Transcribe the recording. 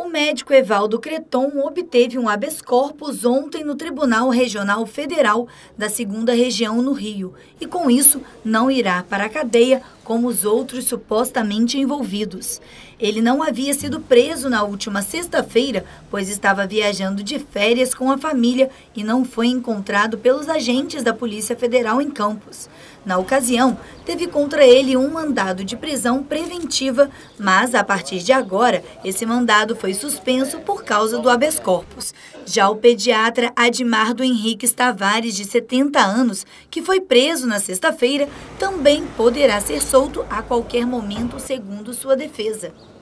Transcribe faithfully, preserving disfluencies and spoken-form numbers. O médico Evaldo Cretton obteve um habeas corpus ontem no Tribunal Regional Federal da segunda Região no Rio e, com isso, não irá para a cadeia como os outros supostamente envolvidos. Ele não havia sido preso na última sexta-feira, pois estava viajando de férias com a família e não foi encontrado pelos agentes da Polícia Federal em Campos. Na ocasião, teve contra ele um mandado de prisão preventiva, mas, a partir de agora, esse mandado foi Foi suspenso por causa do habeas corpus. Já o pediatra Admardo Henrique Tavares, de setenta anos, que foi preso na sexta-feira, também poderá ser solto a qualquer momento, segundo sua defesa.